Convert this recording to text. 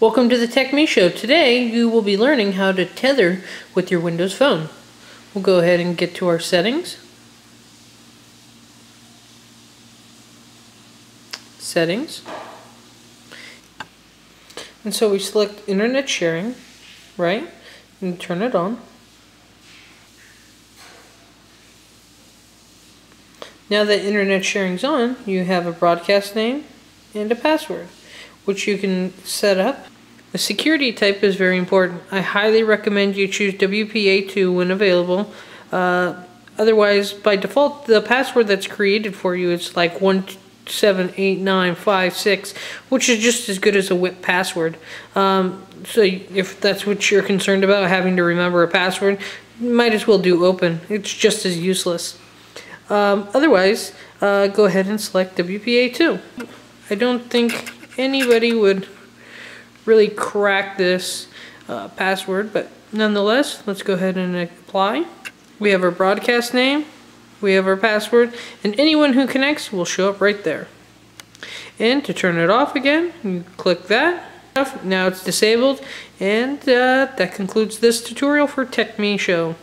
Welcome to the TechMe Show. Today you will be learning how to tether with your Windows Phone. We'll go ahead and get to our settings. Settings. And so we select internet sharing, right? And turn it on. Now that internet sharing's on, you have a broadcast name and a password, which you can set up. The security type is very important. I highly recommend you choose WPA2 when available. Otherwise, by default, the password that's created for you is like 178956, which is just as good as a WIP password. So if that's what you're concerned about, having to remember a password, you might as well do open. It's just as useless. Otherwise, go ahead and select WPA2. I don't think anybody would really crack this password, but nonetheless, let's go ahead and apply. We have our broadcast name, we have our password, and anyone who connects will show up right there. And to turn it off again, you click that. Now it's disabled, and that concludes this tutorial for TechMe Show.